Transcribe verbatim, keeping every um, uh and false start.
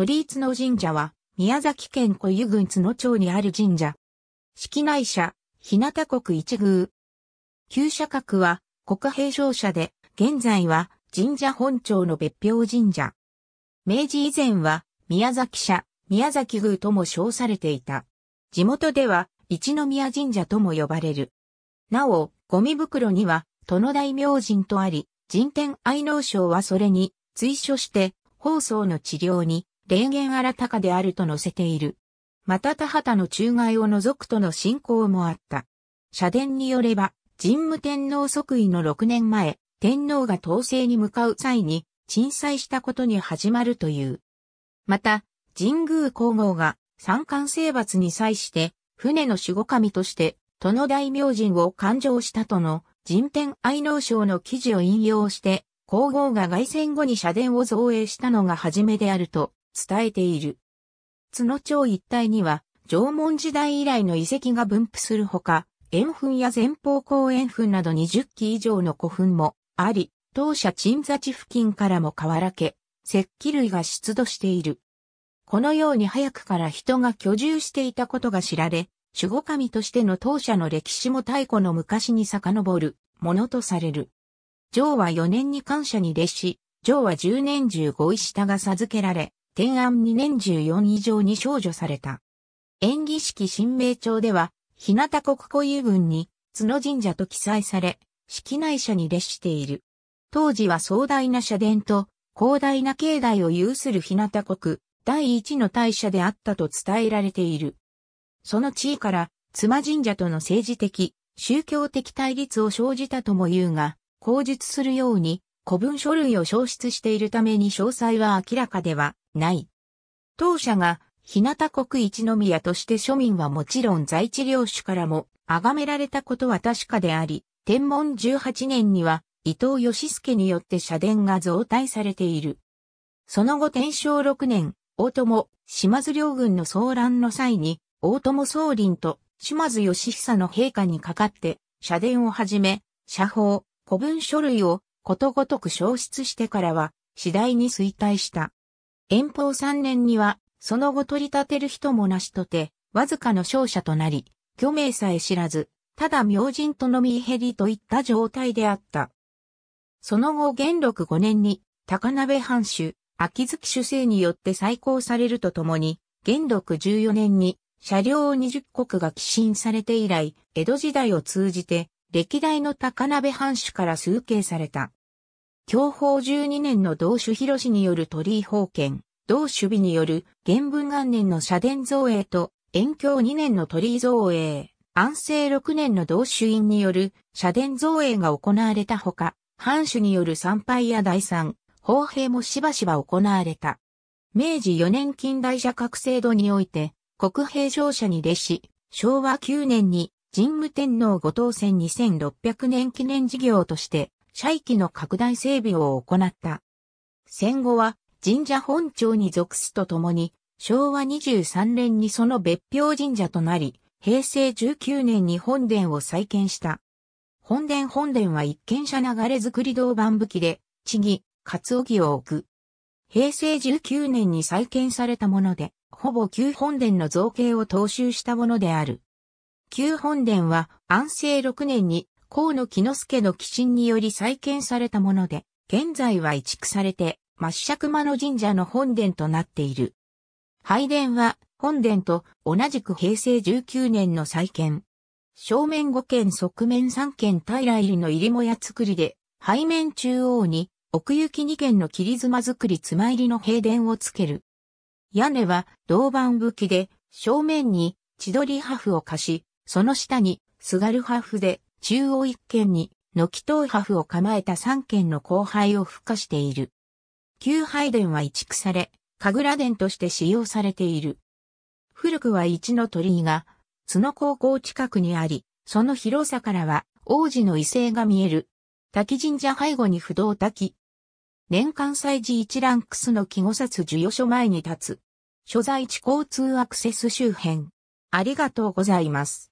鳥居角神社は、宮崎県小湯郡角町にある神社。式内社、日向国一宮。旧社格は、国平商社で、現在は、神社本町の別表神社。明治以前は、宮崎社、宮崎宮とも称されていた。地元では、一宮神社とも呼ばれる。なお、ゴミ袋には、殿大明神とあり、神天愛農省はそれに、追所して、包装の治療に、霊源新たかであると載せている。また田畑の中外を除くとの信仰もあった。社伝によれば、神武天皇即位のろくねんまえ、天皇が東征に向かう際に、鎮祭したことに始まるという。また、神宮皇后が、三冠征伐に際して、船の守護神として、殿大明神を勘定したとの、神天愛農省の記事を引用して、皇后が凱旋後に社殿を造営したのが初めであると伝えている。角町一帯には、縄文時代以来の遺跡が分布するほか、円墳や前方後円墳などにじゅっき以上の古墳もあり、当社鎮座地付近からも瓦家、石器類が出土している。このように早くから人が居住していたことが知られ、守護神としての当社の歴史も太古の昔に遡るものとされる。上和よねんに官社に列し、上和じゅうねんじゅうごい下が授けられ、天安にねんじゅうよんい上に少女された。延喜式神明帳では、日向国小湯郡に角神社と記載され、式内社に列している。当時は壮大な社殿と広大な境内を有する日向国、第一の大社であったと伝えられている。その地位から、妻神社との政治的、宗教的対立を生じたとも言うが、口述するように古文書類を消失しているために詳細は明らかではない。当社が日向国一宮として庶民はもちろん在地領主からも崇められたことは確かであり、天文じゅうはちねんには伊藤義助によって社殿が増大されている。その後天正ろくねん、大友、島津両軍の騒乱の際に、大友宗麟と島津義久の陛下にかかって、社殿をはじめ、社法、古文書類をことごとく消失してからは、次第に衰退した。延宝さんねんには、その後取り立てる人もなしとて、わずかの勝者となり、虚名さえ知らず、ただ明神とのみ減りといった状態であった。その後元禄ごねんに、高鍋藩主、秋月主制によって再興されるとともに、元禄じゅうよねんに、社領にじゅっこくが寄進されて以来、江戸時代を通じて、歴代の高鍋藩主から崇敬された。享保じゅうにねんの同主広による鳥居封建、同主美による元文元年の社殿造営と、延享にねんの鳥居造営、安政ろくねんの同主院による社殿造営が行われたほか、藩主による参拝や代参、奉幣もしばしば行われた。明治よねん近代社格制度において、国平商社に列し、昭和きゅうねんに神武天皇ご当選にせんろっぴゃくねん記念事業として、社域の拡大整備を行った。戦後は神社本庁に属すとともに、昭和にじゅうさんねんにその別表神社となり、平成じゅうきゅうねんに本殿を再建した。本殿本殿は一軒車流れ造り銅板葺きで、地木、鰹木を置く。平成じゅうきゅうねんに再建されたもので、ほぼ旧本殿の造形を踏襲したものである。旧本殿は安政ろくねんに河野喜之助の寄進により再建されたもので、現在は移築されて、末尺間の神社の本殿となっている。拝殿は本殿と同じく平成じゅうきゅうねんの再建。正面ごけん側面さんけん平入りの入りもや作りで、背面中央に奥行きにけんの切妻作り妻入りの幣殿をつける。屋根は銅板葺きで、正面に千鳥破風を貸し、その下にすがる破風で、中央一間に軒頭破風を構えた三間の後輩を付加している。旧拝殿は移築され、神楽殿として使用されている。古くは一の鳥居が、角高校近くにあり、その広さからは王子の威勢が見える。滝神社背後に不動滝。年間祭事一ランクスの季語札授与所前に立つ。所在地交通アクセス周辺。ありがとうございます。